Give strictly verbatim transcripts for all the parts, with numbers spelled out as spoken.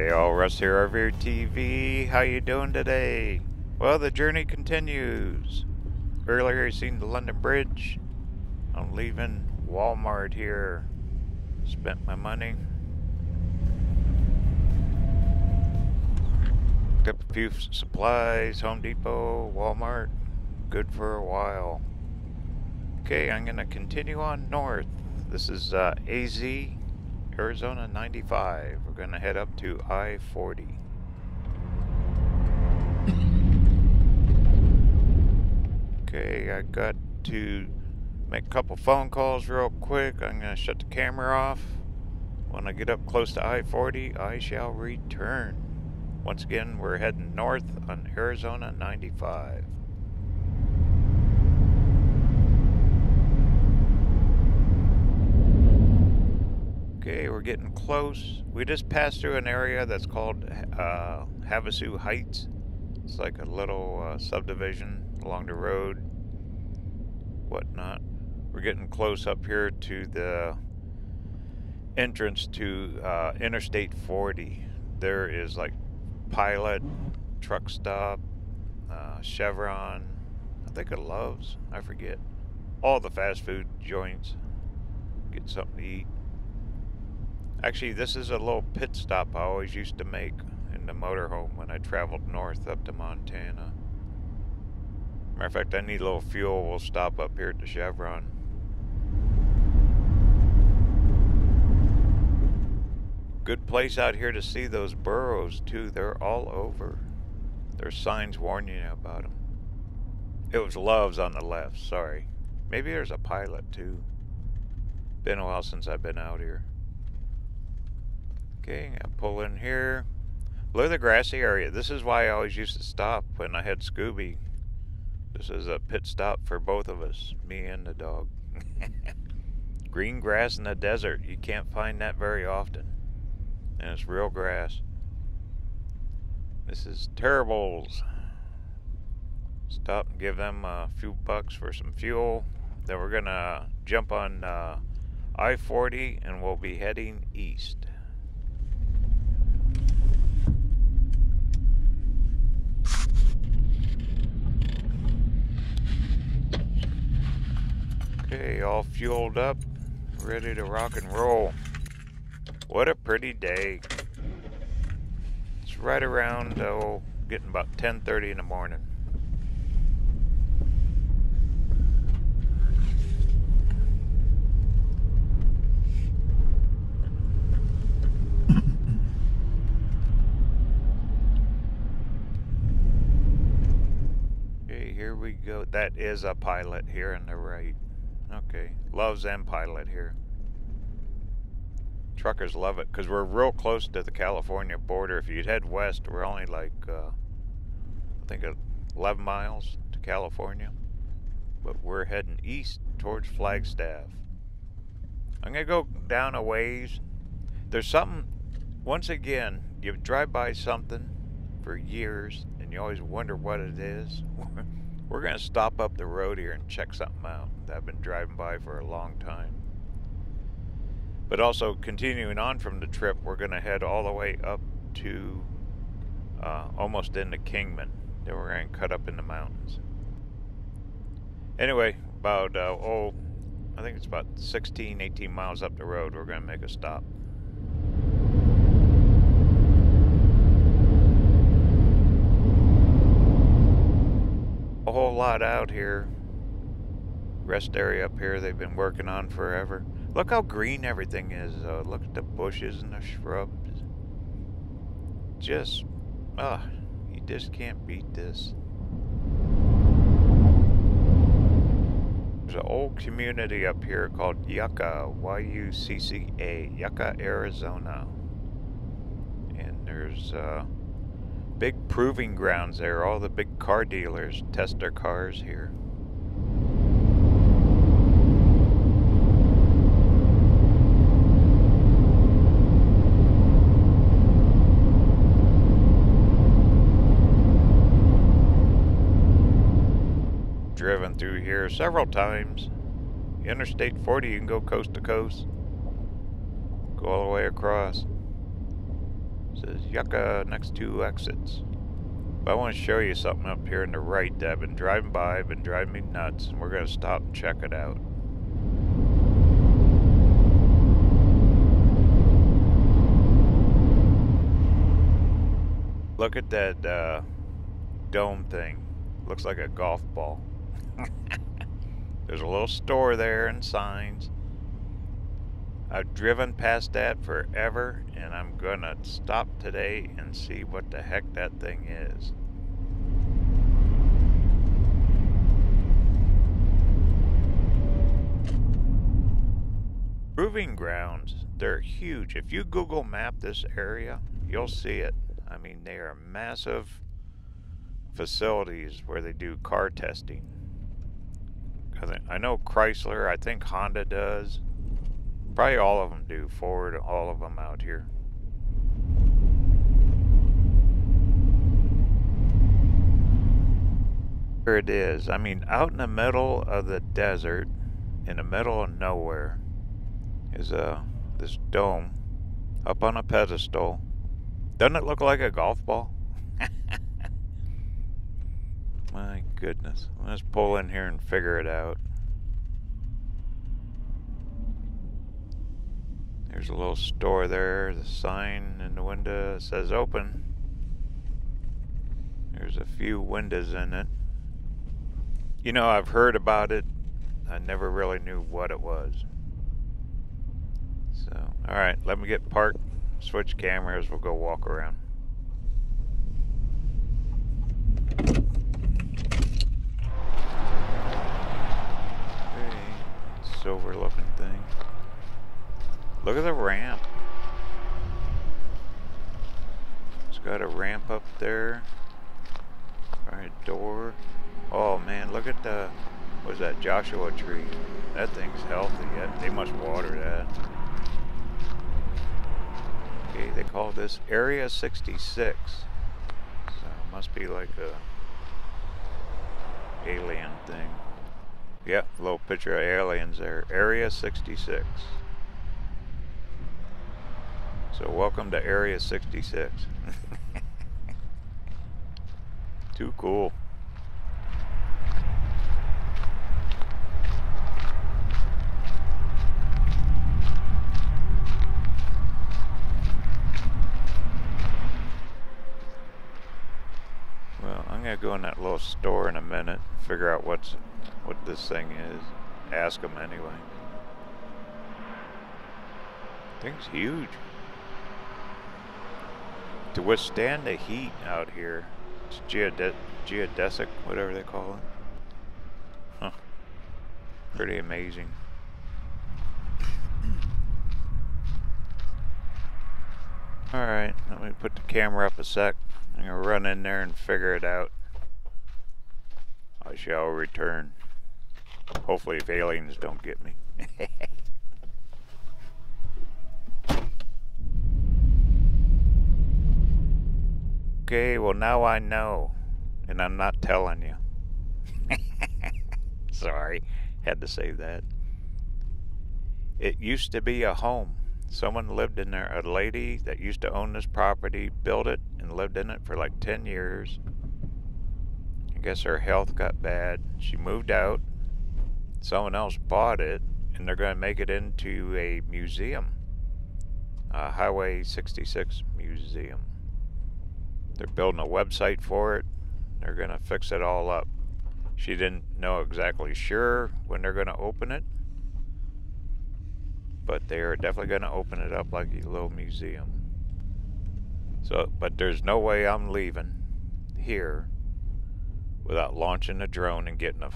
Hey all, Russ here, R V T V. How you doing today? Well, the journey continues. Earlier you seen the London Bridge. I'm leaving Walmart here. Spent my money. Picked up a few supplies, Home Depot, Walmart. Good for a while. Okay, I'm gonna continue on north. This is uh, A Z, Arizona ninety-five. We're gonna head up to I forty. Okay, I got to make a couple phone calls real quick. I'm gonna shut the camera off. When I get up close to I forty, I shall return. Once again, we're heading north on Arizona ninety-five. Okay, we're getting close. We just passed through an area that's called uh, Havasu Heights. It's like a little uh, subdivision along the road, whatnot. We're getting close up here to the entrance to uh, Interstate forty. There is like Pilot, truck stop, uh, Chevron, I think it Love's, I forget. All the fast food joints, get something to eat. Actually, this is a little pit stop I always used to make in the motorhome when I traveled north up to Montana. Matter of fact, I need a little fuel. We'll stop up here at the Chevron. Good place out here to see those burros, too. They're all over. There's signs warning you about them. It was Love's on the left, sorry. Maybe there's a Pilot, too. Been a while since I've been out here. Okay, I pull in here. Look at the grassy area. This is why I always used to stop when I had Scooby. This is a pit stop for both of us, me and the dog. Green grass in the desert. You can't find that very often. And it's real grass. This is Terrible's. Stop and give them a few bucks for some fuel. Then we're gonna jump on uh, I forty and we'll be heading east. Okay, all fueled up, ready to rock and roll. What a pretty day. It's right around, oh, getting about ten thirty in the morning. Okay, here we go. That is a Pilot here on the right. Okay, Love's and Pilot here. Truckers love it because we're real close to the California border. If you'd head west, we're only like, uh, I think eleven miles to California. But we're heading east towards Flagstaff. I'm going to go down a ways. There's something, once again, you drive by something for years and you always wonder what it is. We're going to stop up the road here and check something out that I've been driving by for a long time. But also, continuing on from the trip, we're going to head all the way up to uh, almost into Kingman. Then we're going to cut up in the mountains. Anyway, about, uh, oh, I think it's about sixteen, eighteen miles up the road, we're going to make a stop. A whole lot out here. Rest area up here they've been working on forever. Look how green everything is. Uh, look at the bushes and the shrubs. Just, ah, uh, you just can't beat this. There's an old community up here called Yucca, Y U C C A, Yucca, Arizona. And there's, uh, big proving grounds there. All the big car dealers test their cars here. Driven through here several times. Interstate forty, you can go coast to coast. Go all the way across. It says Yucca next two exits. But I want to show you something up here on the right that I've been driving by, I've been driving me nuts, and we're going to stop and check it out. Look at that uh, dome thing. Looks like a golf ball. There's a little store there and signs. I've driven past that forever, and I'm gonna stop today and see what the heck that thing is. Proving grounds, they're huge. If you Google map this area, you'll see it. I mean, they are massive facilities where they do car testing. I know Chrysler, I think Honda does. Probably all of them do. Ford, all of them out here. Here it is. I mean, out in the middle of the desert, in the middle of nowhere, is uh, this dome up on a pedestal. Doesn't it look like a golf ball? My goodness. Let's pull in here and figure it out. There's a little store there, the sign in the window says open. There's a few windows in it. You know, I've heard about it. I never really knew what it was. So, all right, let me get parked, switch cameras, we'll go walk around. Okay, silver looking thing. Look at the ramp. It's got a ramp up there. Alright, door. Oh man, look at the, what's that, Joshua tree. That thing's healthy. They must water that. Okay, they call this Area sixty-six. So it must be like a alien thing. Yep, yeah, little picture of aliens there. Area sixty-six. So welcome to Area sixty-six. Too cool. Well, I'm gonna go in that little store in a minute, figure out what's what this thing is. Ask them anyway. Thing's huge. To withstand the heat out here, it's geode geodesic, whatever they call it. Huh. Pretty amazing. Alright, let me put the camera up a sec. I'm gonna run in there and figure it out. I shall return. Hopefully if aliens don't get me. Okay, well now I know, and I'm not telling you. Sorry, had to say that. It used to be a home. Someone lived in there, a lady that used to own this property, built it and lived in it for like ten years. I guess her health got bad. She moved out, someone else bought it, and they're gonna make it into a museum, a Highway sixty-six museum. They're building a website for it. They're gonna fix it all up. She didn't know exactly sure when they're gonna open it, but they are definitely gonna open it up like a little museum. So, but there's no way I'm leaving here without launching a drone and getting a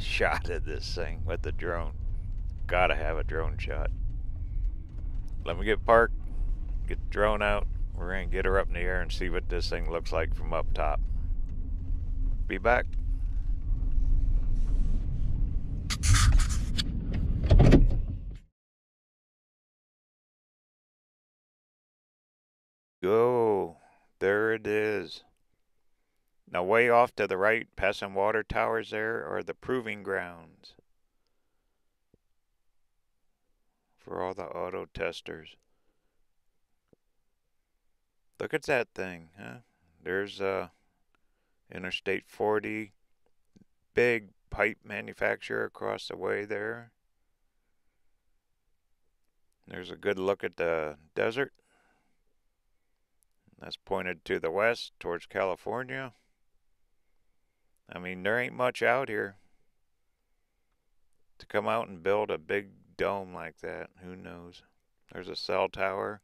shot of this thing with the drone. Gotta have a drone shot. Let me get parked, get the drone out. We're going to get her up in the air and see what this thing looks like from up top. Be back. Go. There it is. Now way off to the right, past some water towers there, are the proving grounds for all the auto testers. Look at that thing, huh? There's uh, Interstate forty, big pipe manufacturer across the way there. There's a good look at the desert. That's pointed to the west, towards California. I mean, there ain't much out here. To come out and build a big dome like that, who knows? There's a cell tower.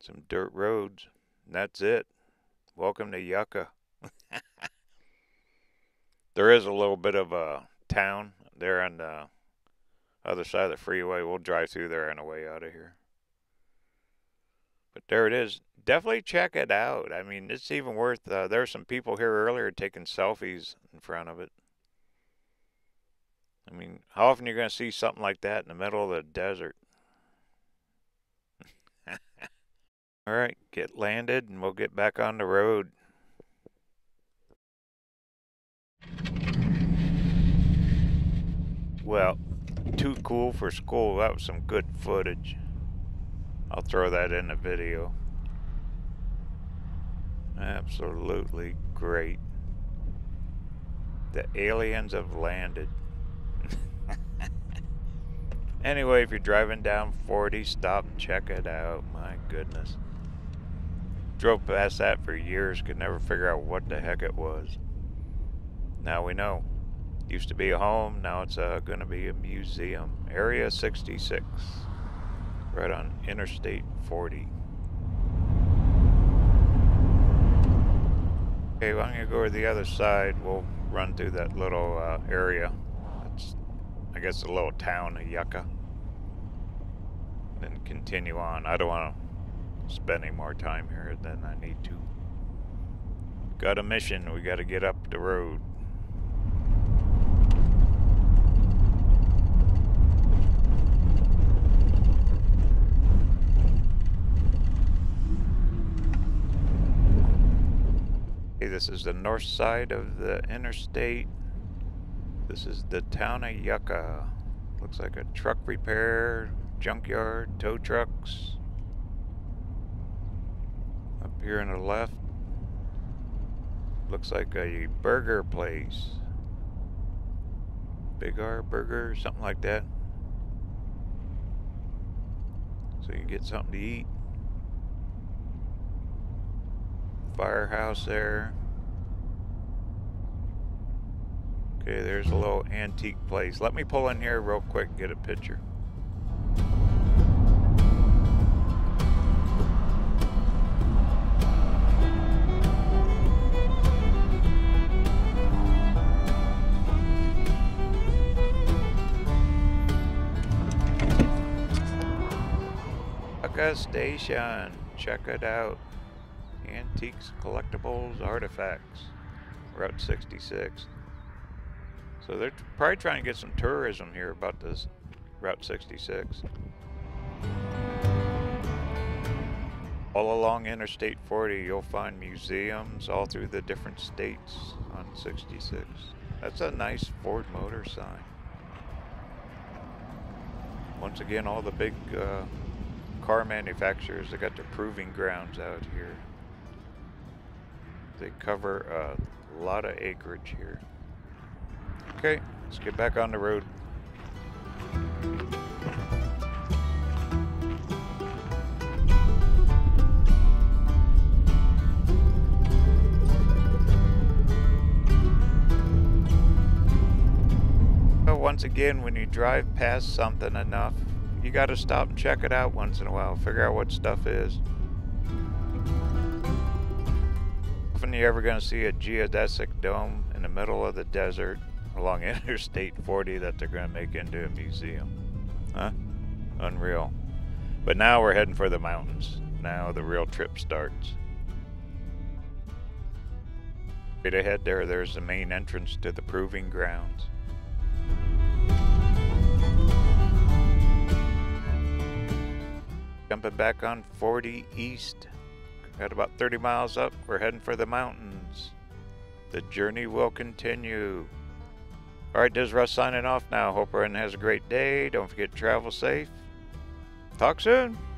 Some dirt roads. And that's it. Welcome to Yucca. There is a little bit of a town there on the other side of the freeway. We'll drive through there on the way out of here. But there it is. Definitely check it out. I mean, it's even worth... Uh, there were some people here earlier taking selfies in front of it. I mean, how often are you going to see something like that in the middle of the desert? All right, get landed, and we'll get back on the road. Well, too cool for school. That was some good footage. I'll throw that in the video. Absolutely great. The aliens have landed. Anyway, if you're driving down forty, stop, check it out. My goodness. Drove past that for years, could never figure out what the heck it was. Now we know. Used to be a home, now it's uh, going to be a museum. Area sixty-six, right on Interstate forty. Okay, well, I'm going to go to the other side. We'll run through that little uh, area. I guess a little town of Yucca. Then continue on. I don't want to spend any more time here than I need to. Got a mission. We got to get up the road. Okay, this is the north side of the interstate. This is the town of Yucca. Looks like a truck repair, junkyard, tow trucks. Up here on the left, looks like a burger place. Big R Burger, something like that. So you can get something to eat. Firehouse there. Okay, there's a little antique place. Let me pull in here real quick and get a picture. Yucca Station. Check it out. Antiques, collectibles, artifacts. Route sixty-six. So they're probably trying to get some tourism here about this Route sixty-six. All along Interstate forty, you'll find museums all through the different states on sixty-six. That's a nice Ford Motor sign. Once again, all the big uh, car manufacturers, they got their proving grounds out here. They cover a lot of acreage here. Okay, let's get back on the road. But once again, when you drive past something enough, you got to stop and check it out once in a while, figure out what stuff is. How often are you ever going to see a geodesic dome in the middle of the desert along Interstate forty that they're going to make into a museum? Huh? Unreal. But now we're heading for the mountains. Now the real trip starts. Straight ahead there, there's the main entrance to the proving grounds. Jumping back on forty East. Got about thirty miles up. We're heading for the mountains. The journey will continue. All right, this is Russ signing off now. Hope everyone has a great day. Don't forget to travel safe. Talk soon.